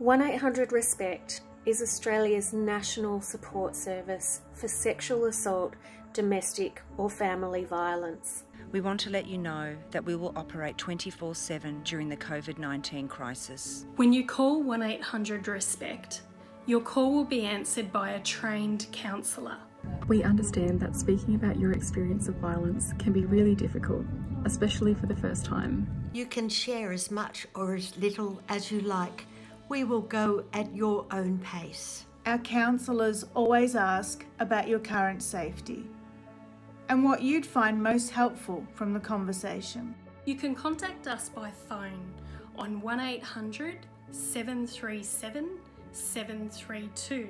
1800 RESPECT is Australia's national support service for sexual assault, domestic or family violence. We want to let you know that we will operate 24/7 during the COVID-19 crisis. When you call 1800 RESPECT, your call will be answered by a trained counsellor. We understand that speaking about your experience of violence can be really difficult, especially for the first time. You can share as much or as little as you like. We will go at your own pace. Our counsellors always ask about your current safety and what you'd find most helpful from the conversation. You can contact us by phone on 1800 737 732,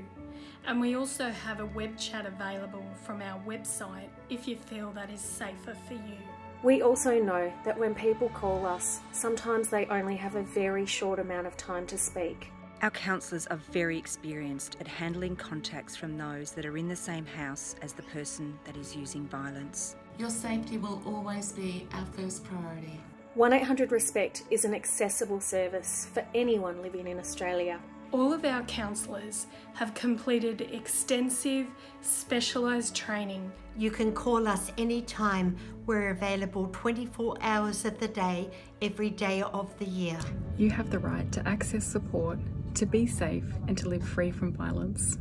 and we also have a web chat available from our website if you feel that is safer for you. We also know that when people call us, sometimes they only have a very short amount of time to speak. Our counsellors are very experienced at handling contacts from those that are in the same house as the person that is using violence. Your safety will always be our first priority. 1800 RESPECT is an accessible service for anyone living in Australia. All of our counsellors have completed extensive, specialised training. You can call us anytime. We're available 24 hours of the day, every day of the year. You have the right to access support, to be safe, and to live free from violence.